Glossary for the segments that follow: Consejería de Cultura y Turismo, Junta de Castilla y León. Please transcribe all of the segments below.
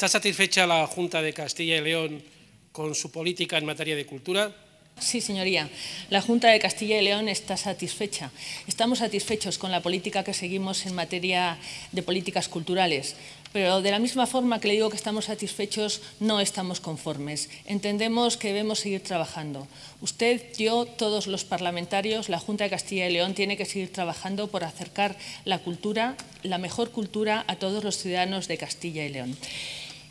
¿Está satisfecha la Junta de Castilla y León con su política en materia de cultura? Sí, señoría. La Junta de Castilla y León está satisfecha. Estamos satisfechos con la política que seguimos en materia de políticas culturales. Pero de la misma forma que le digo que estamos satisfechos, no estamos conformes. Entendemos que debemos seguir trabajando. Usted, yo, todos los parlamentarios, la Junta de Castilla y León tiene que seguir trabajando por acercar la cultura, la mejor cultura, a todos los ciudadanos de Castilla y León.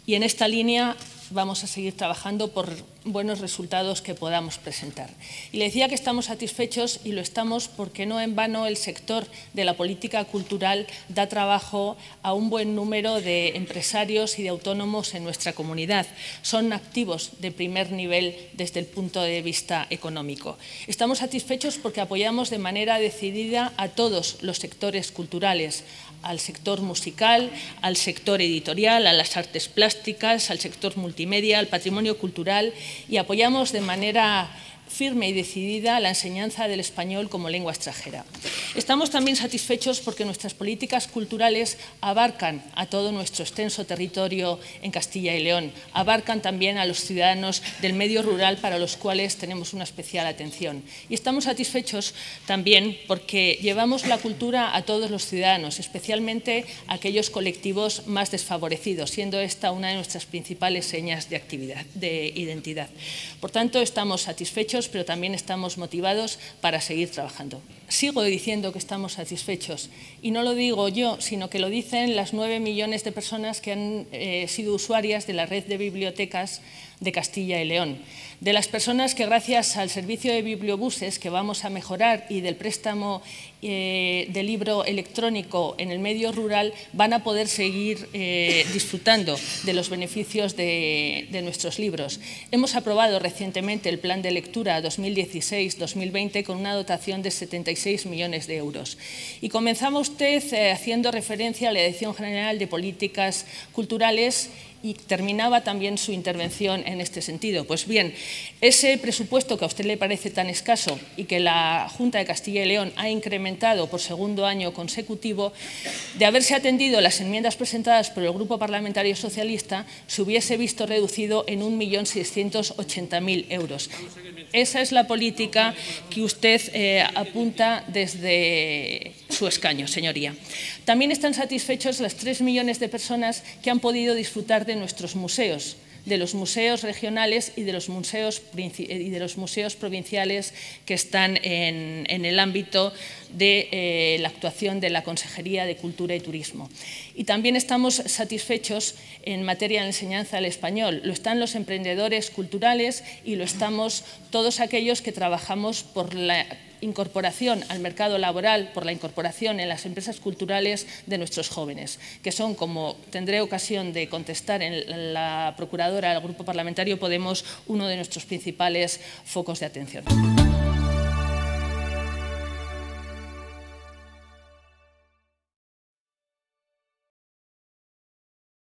Y en esta línea vamos a seguir trabajando por buenos resultados que podamos presentar. Y le decía que estamos satisfechos, y lo estamos porque no en vano el sector de la política cultural da trabajo a un buen número de empresarios y de autónomos en nuestra comunidad. Son activos de primer nivel desde el punto de vista económico. Estamos satisfechos porque apoyamos de manera decidida a todos los sectores culturales, al sector musical, al sector editorial, a las artes plásticas, al sector multimedia, al patrimonio cultural, y apoyamos de manera firme y decidida la enseñanza del español como lengua extranjera. Estamos también satisfechos porque nuestras políticas culturales abarcan a todo nuestro extenso territorio en Castilla y León, abarcan también a los ciudadanos del medio rural, para los cuales tenemos una especial atención. Y estamos satisfechos también porque llevamos la cultura a todos los ciudadanos, especialmente a aquellos colectivos más desfavorecidos, siendo esta una de nuestras principales señas de identidad. Por tanto, estamos satisfechos, pero también estamos motivados para seguir trabajando. Sigo diciendo que estamos satisfechos, y no lo digo yo, sino que lo dicen las 9 millones de personas que han sido usuarias de la red de bibliotecas de Castilla y León, de las personas que gracias al servicio de bibliobuses que vamos a mejorar y del préstamo de libro electrónico en el medio rural van a poder seguir disfrutando de los beneficios de nuestros libros. Hemos aprobado recientemente el plan de lectura 2016-2020 con una dotación de 76 millones de euros. Y comenzaba usted haciendo referencia a la Dirección General de Políticas Culturales y terminaba también su intervención en este sentido. Pues bien, ese presupuesto que a usted le parece tan escaso y que la Junta de Castilla y León ha incrementado por segundo año consecutivo, de haberse atendido las enmiendas presentadas por el Grupo Parlamentario Socialista, se hubiese visto reducido en 1.680.000 euros. Esa es la política que usted apunta desde su escaño, señoría. También están satisfechos las 3 millones de personas que han podido disfrutar de nuestros museos, de los museos regionales y de los museos provinciales que están en el ámbito de la actuación de la Consejería de Cultura y Turismo. Y también estamos satisfechos en materia de enseñanza del español. Lo están los emprendedores culturales y lo estamos todos aquellos que trabajamos por la incorporación al mercado laboral, por la incorporación en las empresas culturales de nuestros jóvenes, que son, como tendré ocasión de contestar en la procuradora del Grupo Parlamentario Podemos, uno de nuestros principales focos de atención.